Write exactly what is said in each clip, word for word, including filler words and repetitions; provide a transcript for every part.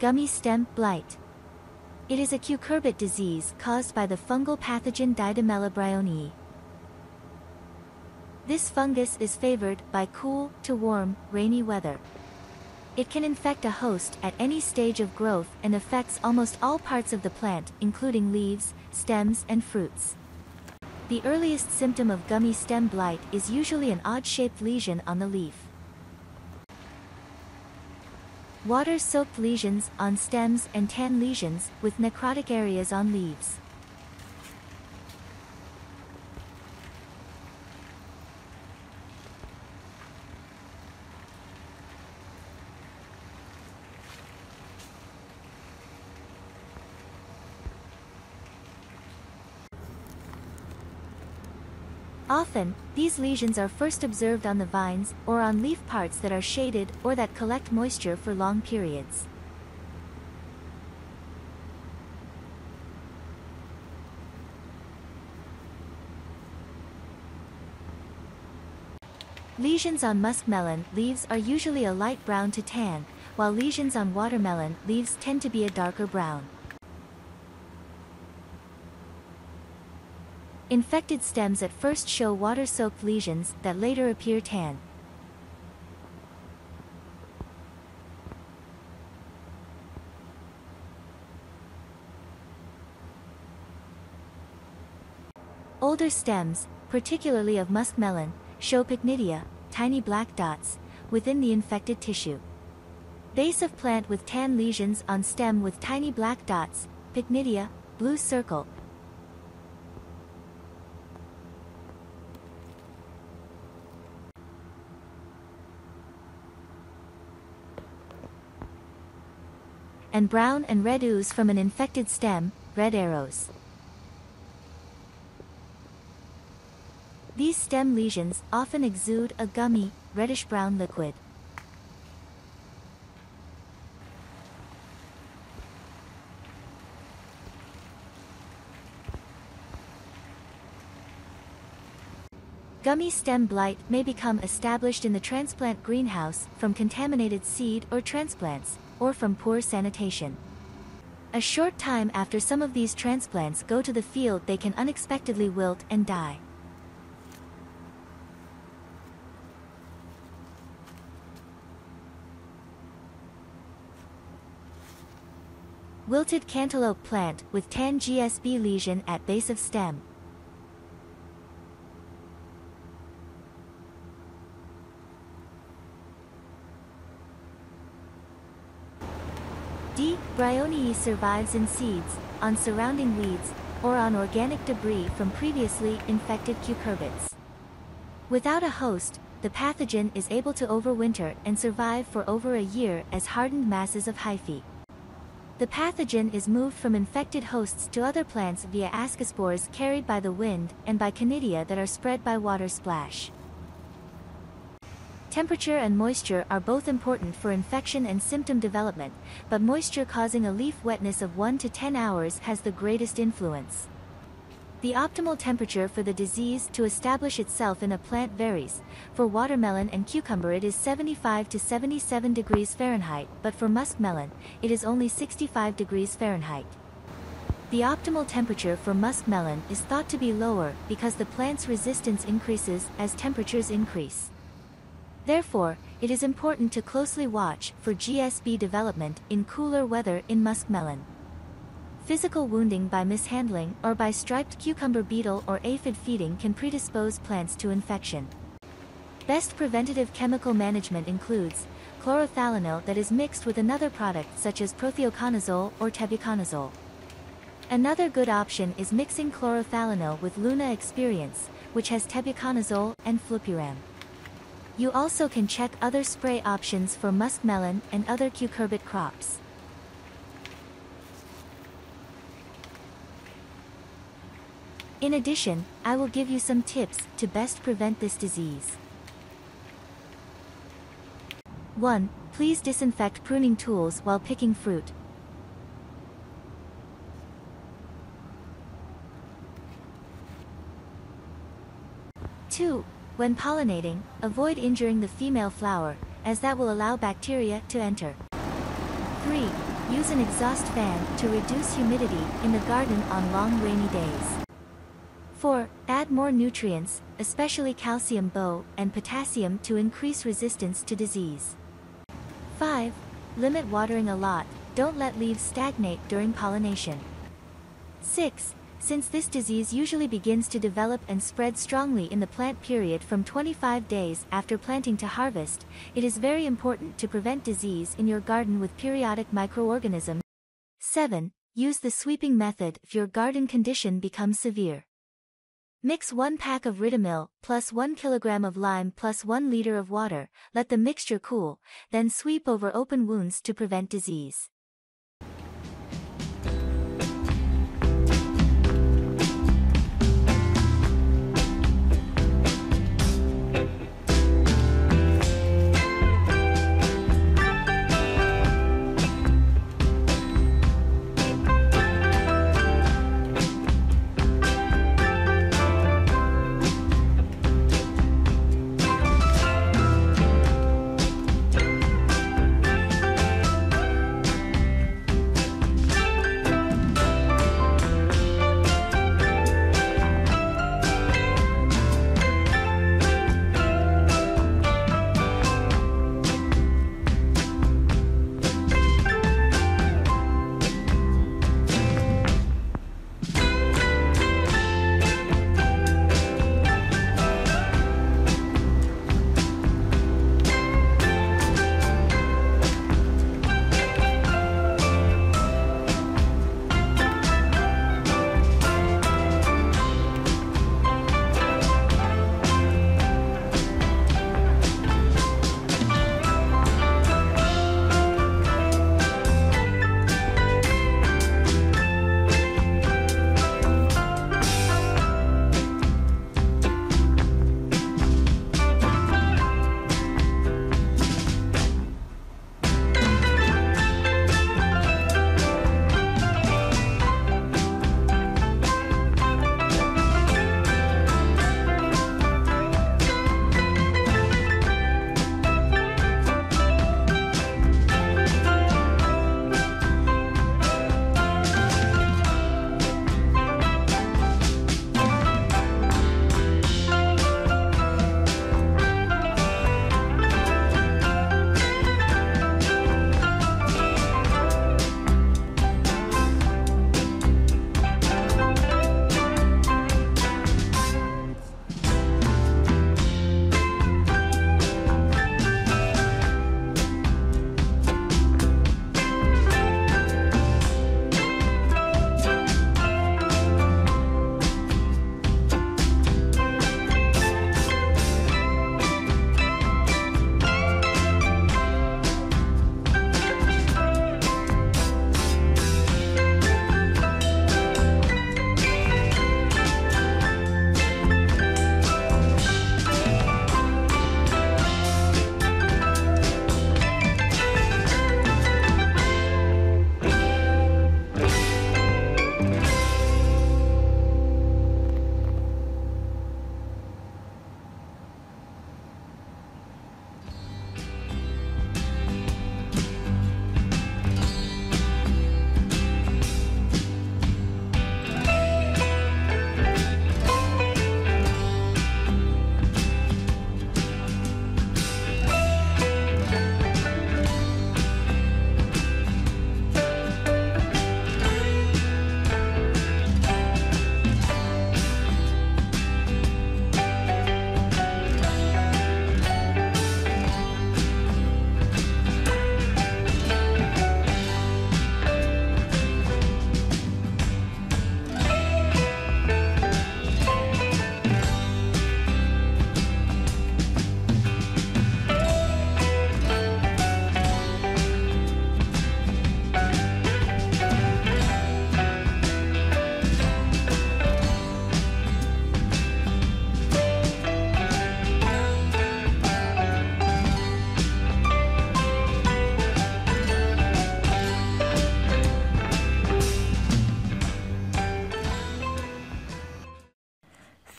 Gummy Stem Blight. It is a cucurbit disease caused by the fungal pathogen Didymella bryoniae. This fungus is favored by cool to warm, rainy weather. It can infect a host at any stage of growth and affects almost all parts of the plant, including leaves, stems, and fruits. The earliest symptom of gummy stem blight is usually an odd-shaped lesion on the leaf. Water-soaked lesions on stems and tan lesions with necrotic areas on leaves. Often, these lesions are first observed on the vines or on leaf parts that are shaded or that collect moisture for long periods. Lesions on muskmelon leaves are usually a light brown to tan, while lesions on watermelon leaves tend to be a darker brown. Infected stems at first show water-soaked lesions that later appear tan. Older stems, particularly of muskmelon, show pycnidia, tiny black dots, within the infected tissue. Base of plant with tan lesions on stem with tiny black dots, pycnidia, blue circle. And brown and red ooze from an infected stem, red arrows. These stem lesions often exude a gummy, reddish-brown liquid. Gummy stem blight may become established in the transplant greenhouse from contaminated seed or transplants, or from poor sanitation. A short time after some of these transplants go to the field, they can unexpectedly wilt and die. Wilted cantaloupe plant with tan G S B lesion at base of stem. D. bryoniae survives in seeds, on surrounding weeds, or on organic debris from previously infected cucurbits. Without a host, the pathogen is able to overwinter and survive for over a year as hardened masses of hyphae. The pathogen is moved from infected hosts to other plants via ascospores carried by the wind and by conidia that are spread by water splash. Temperature and moisture are both important for infection and symptom development, but moisture causing a leaf wetness of one to ten hours has the greatest influence. The optimal temperature for the disease to establish itself in a plant varies. For watermelon and cucumber it is seventy-five to seventy-seven degrees Fahrenheit, but for muskmelon, it is only sixty-five degrees Fahrenheit. The optimal temperature for muskmelon is thought to be lower because the plant's resistance increases as temperatures increase. Therefore, it is important to closely watch for G S B development in cooler weather in muskmelon. Physical wounding by mishandling or by striped cucumber beetle or aphid feeding can predispose plants to infection. Best preventative chemical management includes chlorothalonil that is mixed with another product such as prothioconazole or tebuconazole. Another good option is mixing chlorothalonil with Luna Experience, which has tebuconazole and flupiram. You also can check other spray options for muskmelon and other cucurbit crops. In addition, I will give you some tips to best prevent this disease. one. Please disinfect pruning tools while picking fruit. two. When pollinating, avoid injuring the female flower, as that will allow bacteria to enter. three. Use an exhaust fan to reduce humidity in the garden on long rainy days. four. Add more nutrients, especially calcium B O and potassium to increase resistance to disease. five. Limit watering a lot, don't let leaves stagnate during pollination. six. Since this disease usually begins to develop and spread strongly in the plant period from twenty-five days after planting to harvest, it is very important to prevent disease in your garden with periodic microorganisms. seven. Use the sweeping method if your garden condition becomes severe. Mix one pack of Ridomil, plus one kilogram of lime plus one liter of water, let the mixture cool, then sweep over open wounds to prevent disease.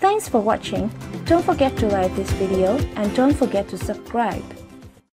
Thanks for watching. Don't forget to like this video and don't forget to subscribe.